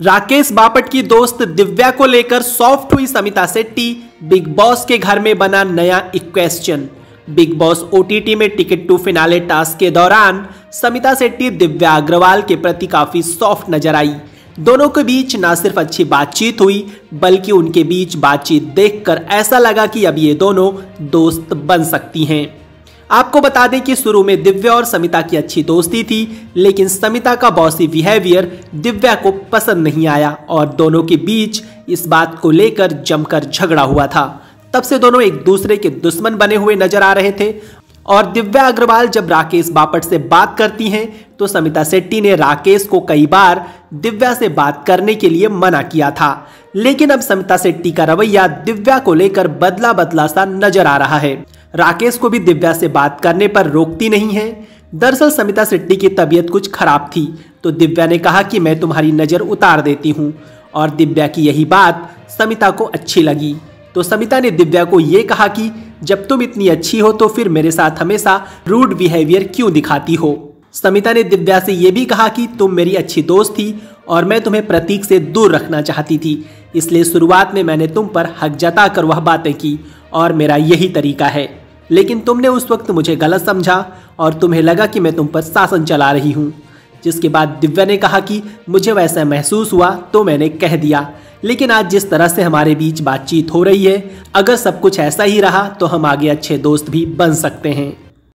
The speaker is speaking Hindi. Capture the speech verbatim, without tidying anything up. राकेश बापट की दोस्त दिव्या को लेकर सॉफ्ट हुई शमिता शेट्टी। बिग बॉस के घर में बना नया इक्वेशन। बिग बॉस ओटीटी में टिकट टू फिनाले टास्क के दौरान शमिता शेट्टी दिव्या अग्रवाल के प्रति काफी सॉफ्ट नजर आई। दोनों के बीच ना सिर्फ अच्छी बातचीत हुई बल्कि उनके बीच बातचीत देखकर ऐसा लगा कि अब ये दोनों दोस्त बन सकती हैं। आपको बता दें कि शुरू में दिव्या और शमिता की अच्छी दोस्ती थी, लेकिन शमिता का बॉसी बिहेवियर दिव्या को पसंद नहीं आया और दोनों के बीच इस बात को लेकर जमकर झगड़ा हुआ था। तब से दोनों एक दूसरे के दुश्मन बने हुए नजर आ रहे थे। और दिव्या अग्रवाल जब राकेश बापट से बात करती हैं तो शमिता शेट्टी ने राकेश को कई बार दिव्या से बात करने के लिए मना किया था, लेकिन अब शमिता शेट्टी का रवैया दिव्या को लेकर बदला बदला सा नजर आ रहा है। राकेश को भी दिव्या से बात करने पर रोकती नहीं है। दरअसल शमिता शेट्टी की तबीयत कुछ खराब थी तो दिव्या ने कहा कि मैं तुम्हारी नज़र उतार देती हूँ, और दिव्या की यही बात शमिता को अच्छी लगी। तो शमिता ने दिव्या को ये कहा कि जब तुम इतनी अच्छी हो तो फिर मेरे साथ हमेशा रूड बिहेवियर क्यों दिखाती हो। शमिता ने दिव्या से ये भी कहा कि तुम मेरी अच्छी दोस्त थी और मैं तुम्हें प्रतीक से दूर रखना चाहती थी, इसलिए शुरुआत में मैंने तुम पर हक जताकर वह बातें की और मेरा यही तरीका है, लेकिन तुमने उस वक्त मुझे गलत समझा और तुम्हें लगा कि मैं तुम पर शासन चला रही हूँ। जिसके बाद दिव्या ने कहा कि मुझे वैसा महसूस हुआ तो मैंने कह दिया, लेकिन आज जिस तरह से हमारे बीच बातचीत हो रही है, अगर सब कुछ ऐसा ही रहा तो हम आगे अच्छे दोस्त भी बन सकते हैं।